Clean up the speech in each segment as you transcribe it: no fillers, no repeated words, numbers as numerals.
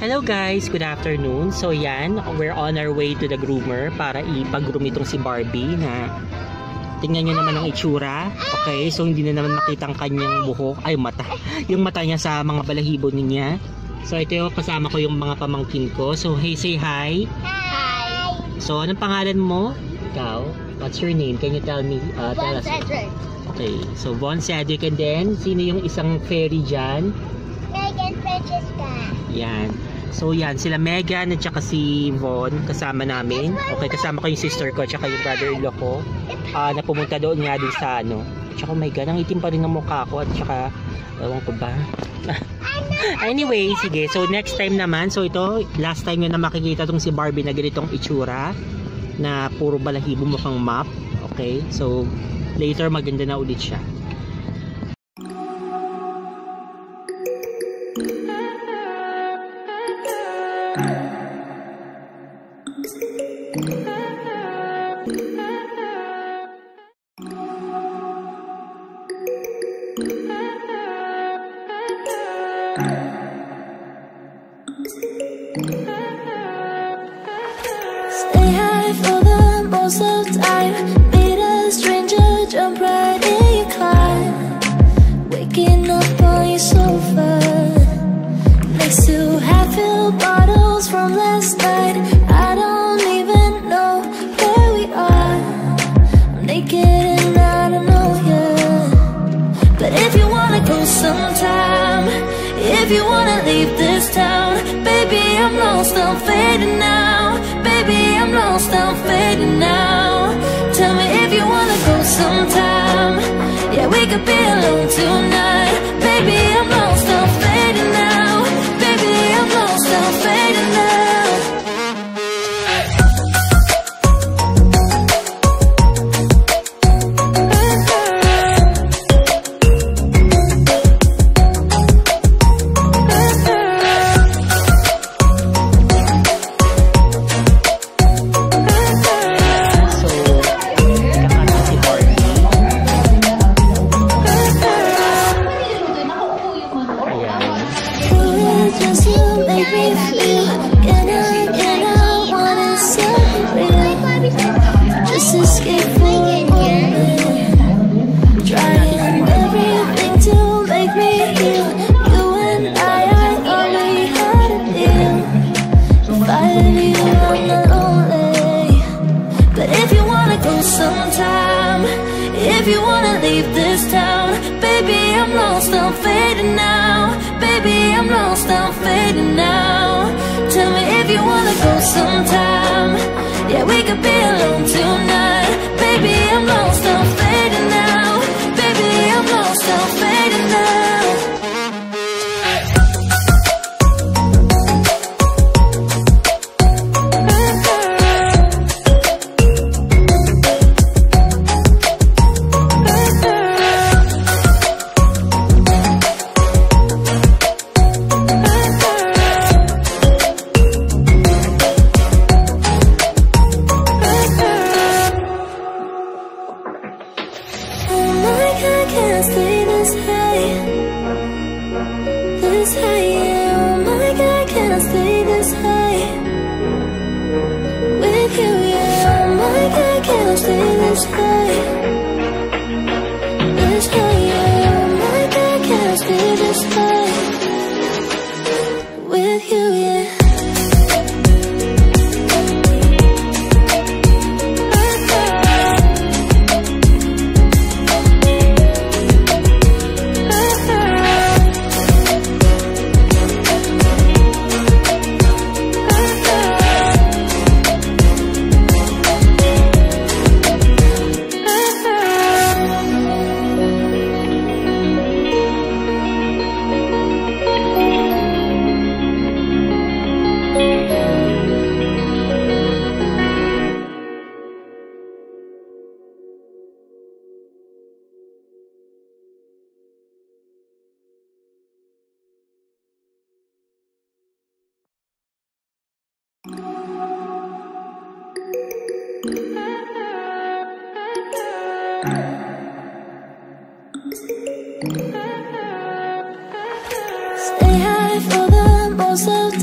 Hello guys, good afternoon. So yan, we're on our way to the groomer para ipag-groom itong si Barbie na tingnan nyo naman ang itsura. Okay, so hindi na naman makita ang kanyang buhok, ay mata. Yung mata niya sa mga balahibo niya. So ito yung kasama ko yung mga pamangkin ko. So hey, say hi. Hi. So anong pangalan mo? Ikaw? What's your name? Can you tell me? Tell us. Okay, so Von, Cedric, and then sino yung isang fairy dyan? Megan Francesca. Yan. So yan, sila Megan at saka si Von kasama namin. Okay, kasama ko yung sister ko at saka yung brother-in-law ko na pumunta doon nga doon sa ano. Tsaka my God, ang itim pa rin ng mukha ko at saka, ewan ko ba? Anyway, sige. So next time naman, so ito, last time yun na makikita tong si Barbie na ganitong itsura na puro balahibo mukhang map. Okay, so later maganda na ulit siya. Stay high for the most of time. Meet a stranger, jump right in your climb. Waking up on your sofa next to half-filled bottles from last night. I don't even know where we are. I'm naked and I don't know yet. But if you wanna go sometime, if you wanna leave this town, baby, I'm lost, I'm fading now. Baby, I'm lost, I'm fading now. Tell me if you wanna go sometime. Yeah, we could be alone tonight. Baby, I'm lost, I'm fading now. Baby, I'm lost, I'm fading now. If you wanna leave this town, baby, I'm lost, I'm fading now. Baby, I'm lost, I'm fading now. Tell me if you wanna go sometime. Yeah, we could be alone tonight. Baby, I'm lost, I'm fading now. Baby, I'm lost, I'm fading now.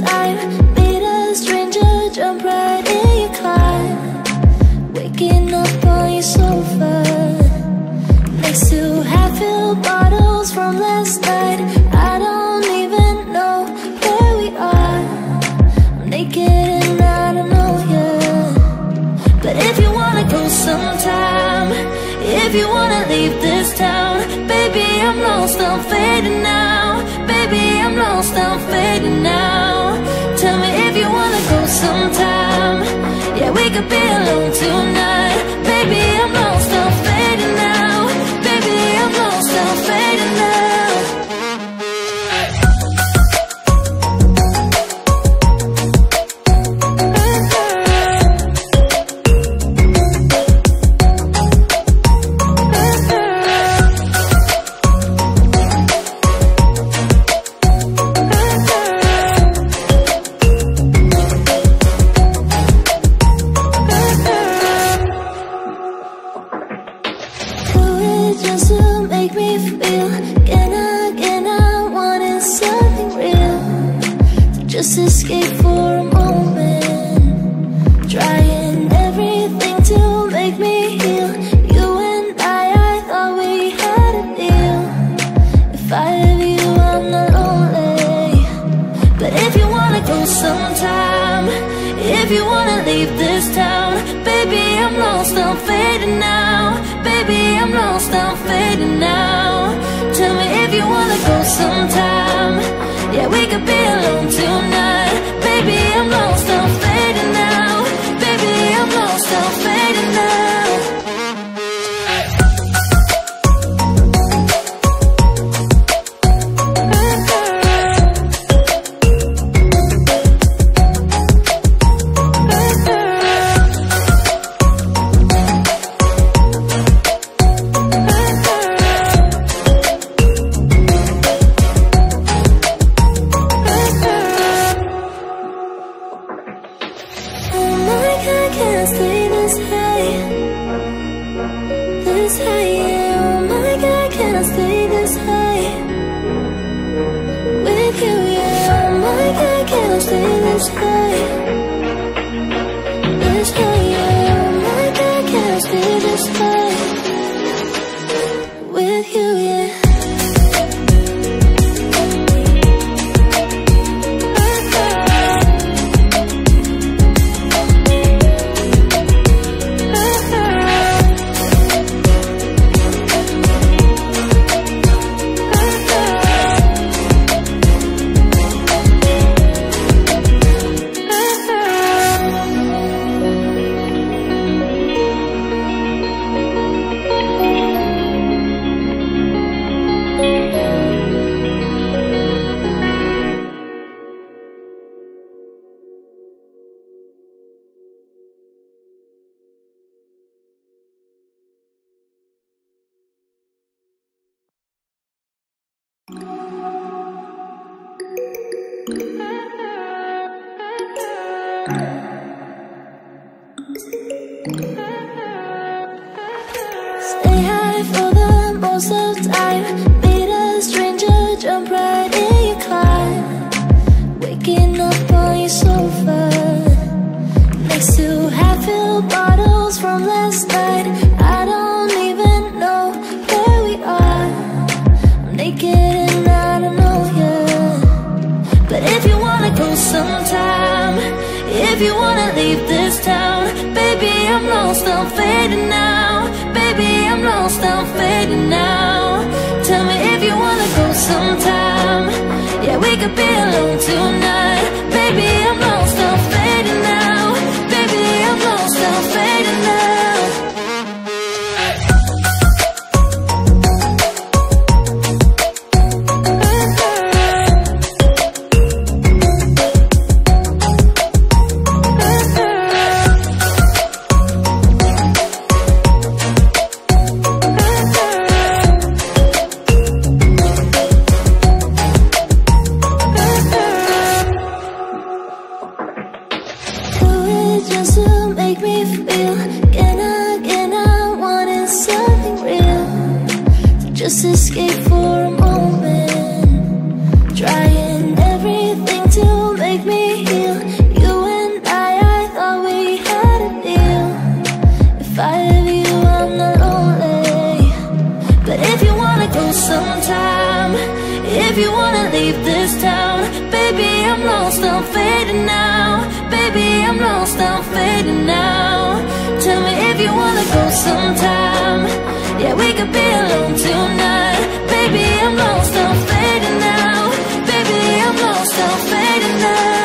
time. Meet a stranger, jump right in your climb. Waking up on your sofa next to half-filled bottles from last night. I don't even know where we are. I'm naked and I don't know ya. But if you wanna go sometime, if you wanna leave this town, baby, I'm lost, I'm fading now. Baby, I'm lost, I'm fading now. Tell me if you wanna go sometime. Yeah, we could be alone tonight. Baby, I'm lost, I'm fading now. Baby, I'm lost, I'm fading now. Escape for a moment, trying everything to make me lost, I'm fading now. Baby, I'm lost, I'm fading now. Tell me if you wanna go sometime. Yeah, we could be alone tonight. Baby, I'm lost, I'm fading now. Baby, I'm lost, I'm fading now.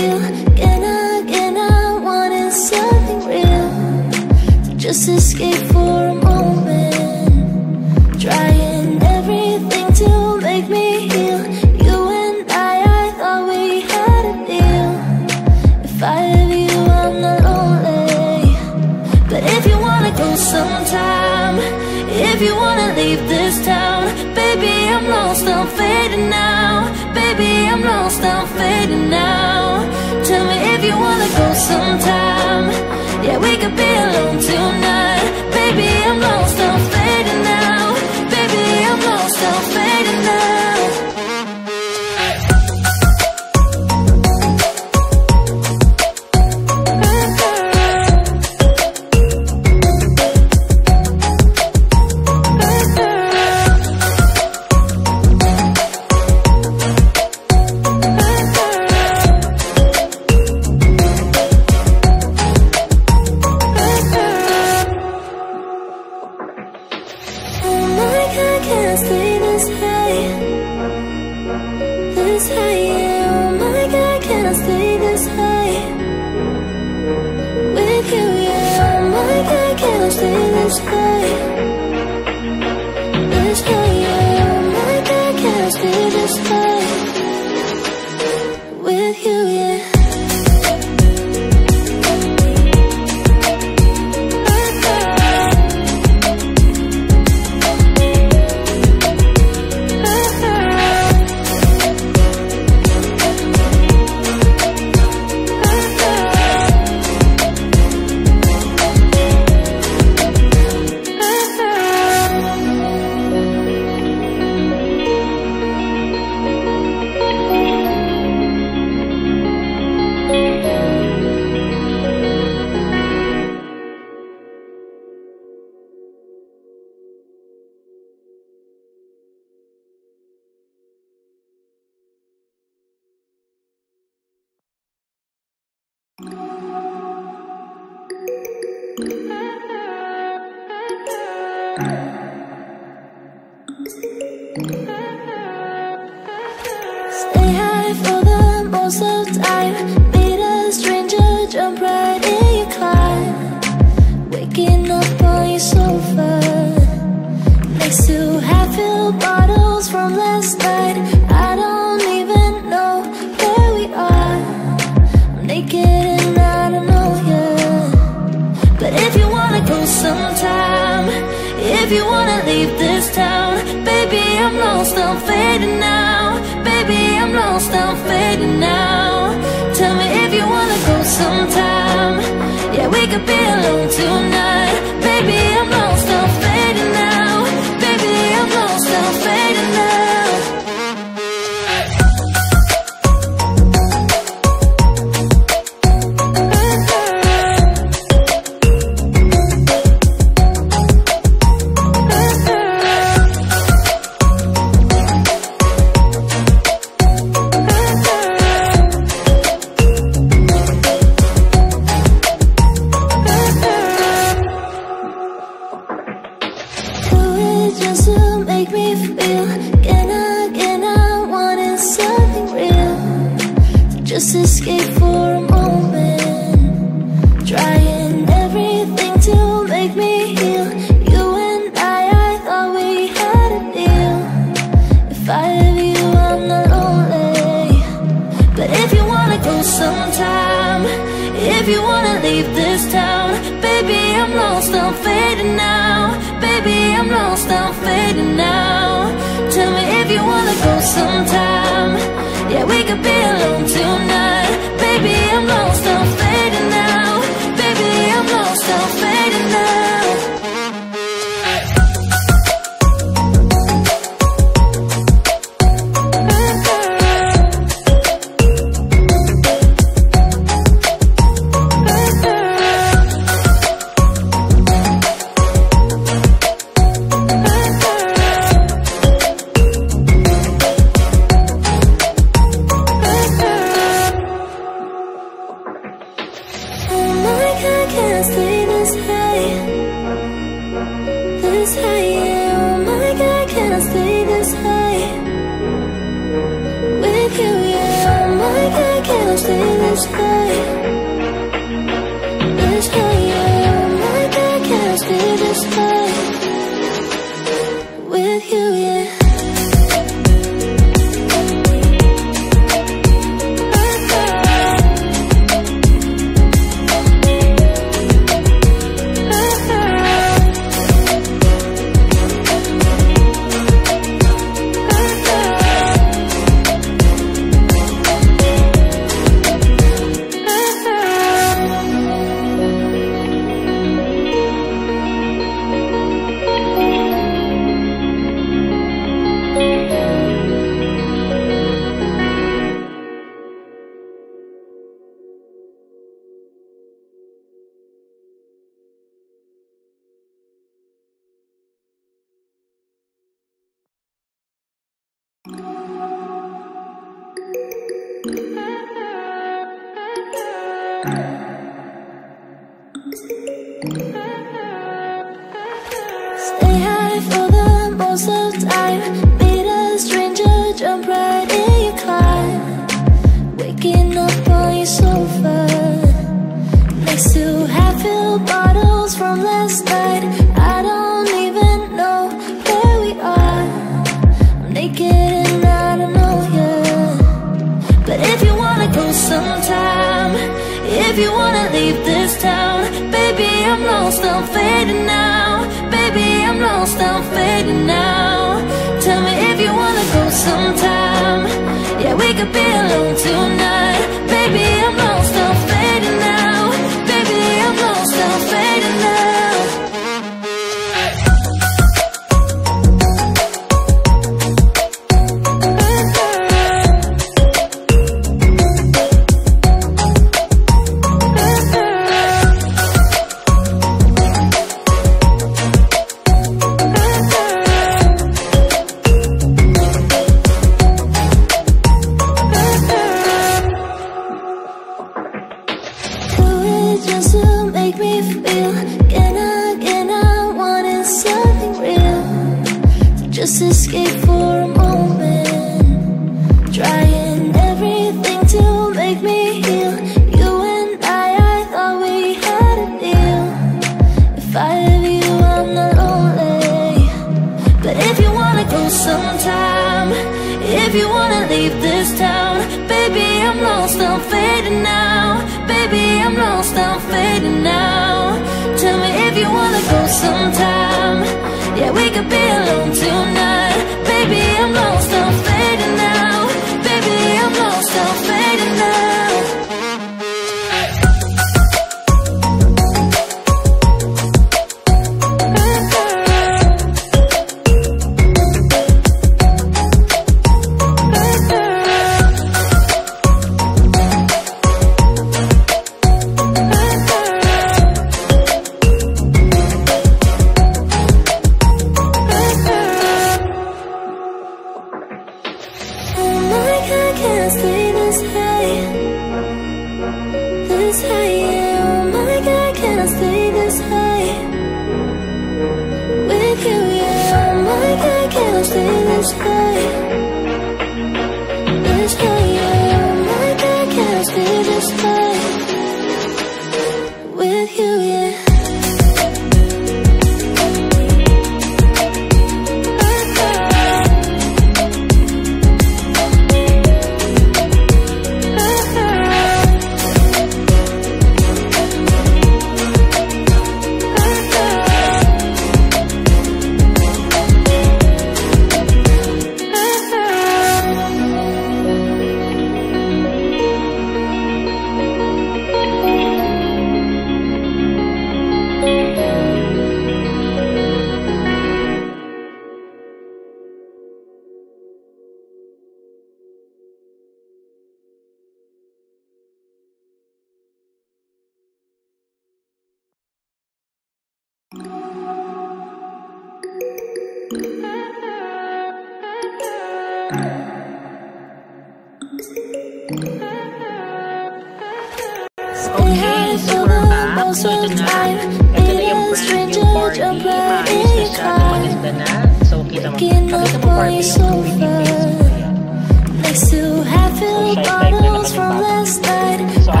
So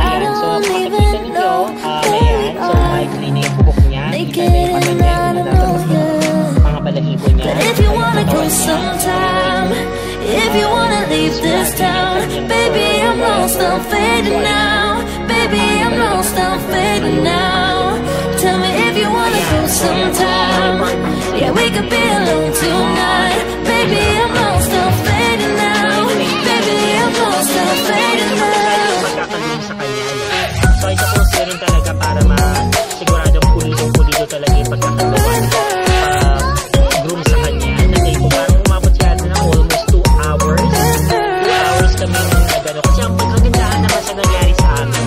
lost, I'm fading now. Baby, I'm lost, I'm fading now. Tell me if you wanna go sometime. Yeah, we could be alone tonight. Baby, I'm lost, I'm fading now. Baby, I'm lost, I'm fading now. Magkakaroon sa kanya na. So ito po siya talaga para masiguradong pulido talaga yung pagkakagawan. Groom sa kanya. Nanay po parang umabot siya na almost 2 hours. 2 hours kami nung nagano. Kasi ang pagkagandahan naman sa nangyari sa amin.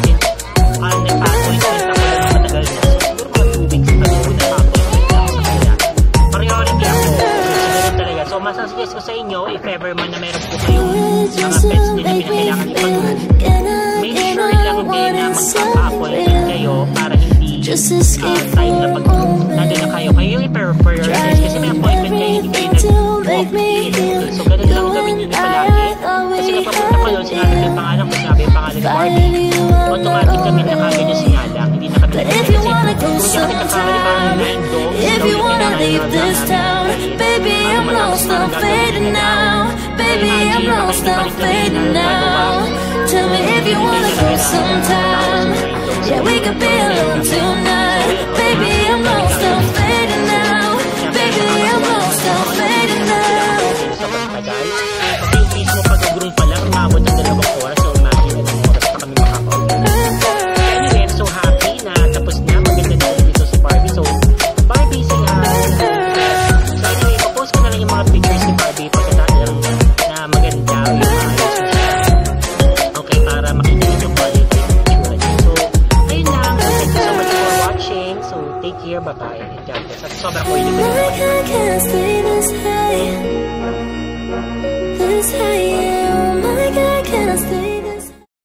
Masasuggest ko sa inyo, if ever man na meron po kayong mga pets nyo na pinakailangan ipag-groom, make sure lang din na magpapa-appointment kayo para hindi time na pag-groom. Nandun na kayo kayo i-prefer your guys kasi may appointment kayo, hindi kayo nag-walk-in. So ganun lang gawin nyo palagi. Kasi kapag punta ko doon, sinabi ko yung pangalan ko, sinabi yung pangalan ni Barbie, automatic kami na kami nyo sinala. Hindi na kami na kasi kung hindi kami nakakali parang rando, so yung pinangayon na baby, I'm lost, I'm fading now. Baby, I'm lost, I'm fading now. Tell me if you wanna go sometime. Yeah, we could be alone tonight. Baby, I'm lost, I'm fading now. Baby, I'm lost, I'm fading now. Yung mismo pag-groom pa lang, umabot ng 2 oras. So imagine, 2 oras pa kami makakaroon. Anyway, I'm so happy na tapos na maganda na dito sa Barbie. So, Barbie, say hi. Mga pictures ni Barbie pagkatalang na maganda yung mga ayos mo siya. Okay, para makita yung quality ng picture niya. So, ayun lang. Thank you so much for watching. So, take care. Bye-bye. God bless. Sobrang oily ko yung